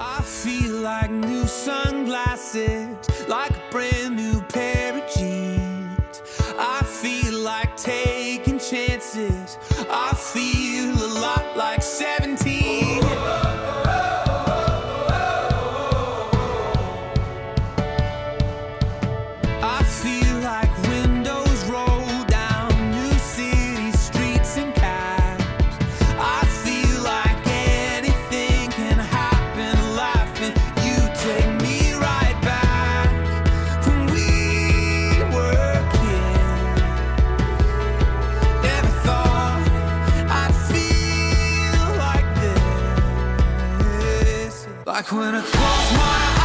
I feel like new sunglasses, like a brand new pair of jeans. I feel like taking chances. I feel a lot like 17. I feel like windows roll down new city streets and cabs. I feel like anything can happen in life, and you take me right back when we were kids. Never thought I'd feel like this. Like when I close my eyes,